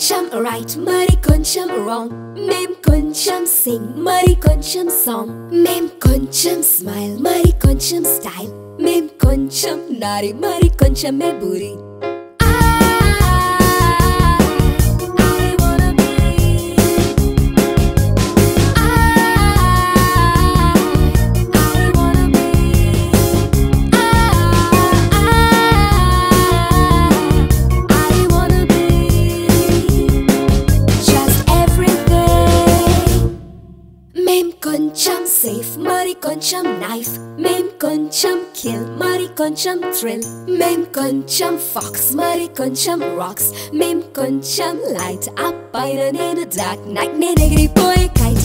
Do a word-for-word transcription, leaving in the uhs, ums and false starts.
Konchem right, Mary Konchem wrong. Mem Konchem sing, Mary Konchem song. Mem Konchem smile, Mary Konchem style. Mem Konchem naughty, Mary Konchem me booty. Mem Konchem safe, Mary Konchem knife. Mem Konchem kill, Mary Konchem thrill. Mem Konchem fox, Mary Konchem rocks. Mem Konchem light up by the in the dark night. Ne negri boy kite.